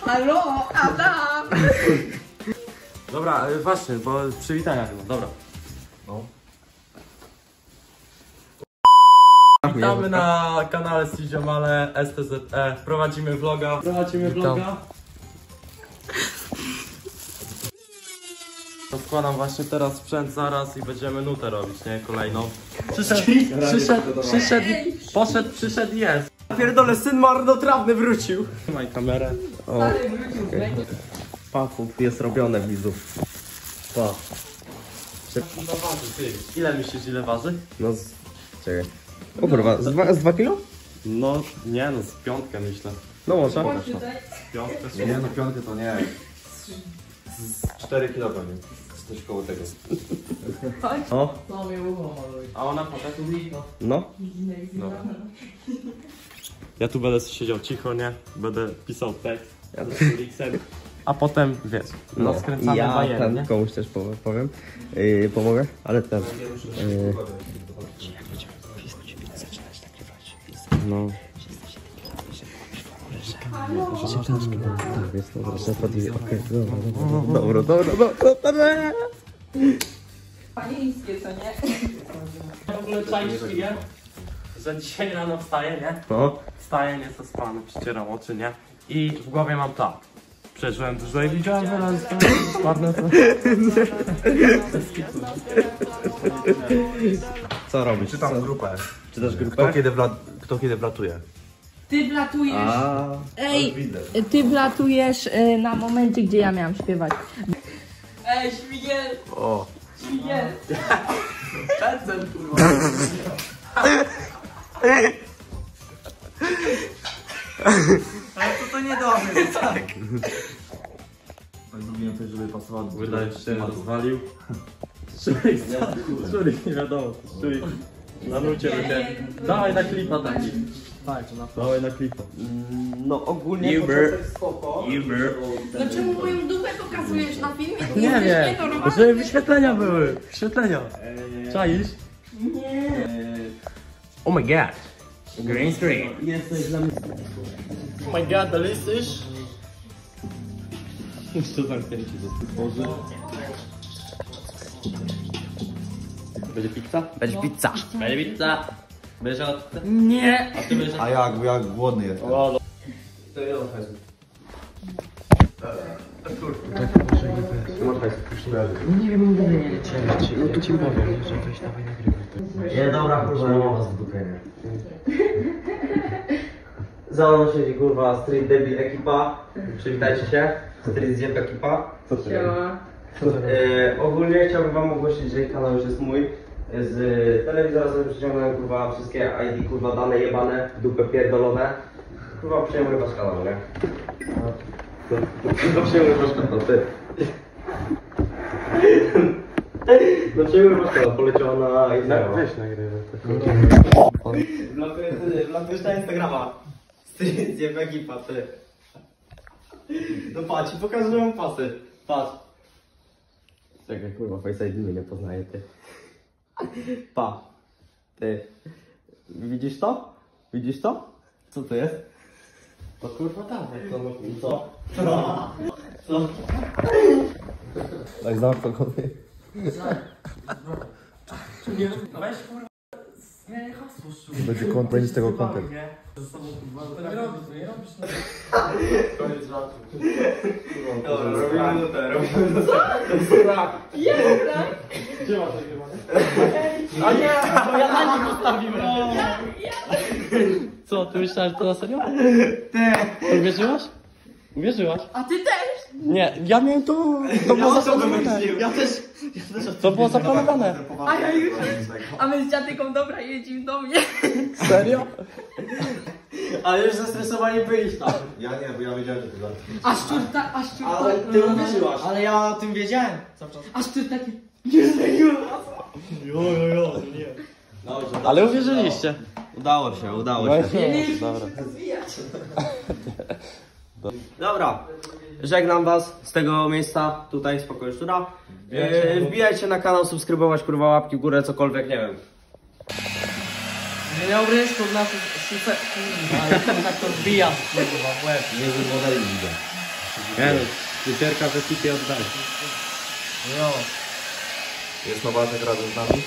Halo, Adam! Dobra, właśnie, bo przywitania chyba, dobra. No. Witamy na kanale STREET ZIOMALE STZE. Prowadzimy vloga. Rozkładam właśnie teraz sprzęt zaraz i będziemy nutę robić, nie? Kolejną. Przyszedł, jest. Pierdolę, syn marnotrawny wrócił. Trzymaj kamerę. O. Pakup jest robione, widzów. Pa. Ile myślisz, ile waży? No z... Czekaj. O kurwa, z 2 kilo? No, nie no, z 5 myślę. No może? Nie no, 5 to nie. Z 4 kilo pewnie. Coś koło tego. O. A ona po tak no? No. Ja tu będę siedział cicho, nie? Będę pisał tekst. Ja a potem, wiesz, no skręcamy ja bajer, ten, nie? Komuś też powiem. Pomogę, ale ten... No. Dobra. Panińskie, co nie? W ogóle czaisz chwilę, że dzisiaj rano wstaję, nie? To? Wstaję, nie ze spany, przycieram oczy, nie? I w głowie mam tak. Przeżyłem dużo i widziałem wyraz, spadnę to. Co robisz? Czytam grupę. Czytasz grupę? Kto kiedy wlatuje? Ty blatujesz. Ej, ty blatujesz na momencie, gdzie ja miałam śpiewać. Ej, Śmigiel! O! Śmigiel! Pędzel, kurwa! Ale to niedobre, tak? Zrobiłem coś, żeby pasowało. Wydaje się, że rozwalił. Szulik, nie wiadomo. Szulik. Na nucie będzie. Dawaj na klipa taki. Dawaj na klipa. No ogólnie początek spoko. No czemu moją dupę pokazujesz na filmie? Nie wiem, żeby wyświetlenia były. Wyświetlenia. Czaisz? Nie. Oh my god. Green screen. Jesteś dla mnie. Oh my god, ale jesteś? Co tam chcecie dostać? Będzie pizza? Będzie pizza! Będzie pizza! Będzie od... Nie! A ty będziesz... A jak głodny jestem. O, to ja mam hajsu. Nie wiem, nie wiem. No to ci powiem, że weź dawaj nagrywaj. Nie, dobra, kurwa, ja mam was w dupie, nie? Za mną siedzi, kurwa, Street Debil ekipa. Przywitajcie się. Street Ziem ekipa. Co ty? Ogólnie chciałbym wam ogłosić, że kanał już jest mój. Z telewizora sobie przyciągnąłem, kurwa, wszystkie ID, kurwa, dane jebane, dupę pierdolone. Kurwa, przyjmuję wasz kanał, nie? No przyjmuję wasz kanał, ty. No przyjmuję wasz kanał, poleciała na Instagrama. Weź nagrywam. Weź na Instagrama. Street Ziem ekipa, ty. No patrz, pokażę wam pasy. Patrz. Czekaj, kurwa, Face ID mnie nie poznaje, ty. Pa. Ty. Widzisz to? Widzisz to? Co to jest? To kurwa dawaj, to no co? Co? Daj znak to koty. Nie, weź kurwa. Zmieniaj hasło, szukaj. Będzie tego kontent. Nie robisz. Koniec żartu. Dobra, robimy nutę. Co? Jest, tak? Gdzie masz takie? A nie, bo ja na nie postawimy. Co, ty myślałeś, że to na serio? Ty. Uwierzyłaś? Uwierzyłaś? A ty też? Nie, ja miałem tu... To było zaplanowane. Ja też. To było zaplanowane. A ja już... A my z dziadyką, dobra, jedziemy do mnie. Serio? Ale już zestresowani byliś tam. Ja nie, bo ja wiedziałem, że to tak. A szczur... Ale ty uwierzyłaś. Ale ja o tym wiedziałem. A szczur taki... Nie. Ale uwierzyliście. Udało się. Dobra, żegnam was z tego miejsca, tutaj z pokoju szczura. Wbijajcie na kanał, subskrybować, kurwa, łapki w górę, cokolwiek, nie wiem. Dzień dobry, szczur na... Ale tak to wbija, kurwa, w łeb. Nie wygląda. Liderka w ekipie oddali. No. Jest nowa gra z nami?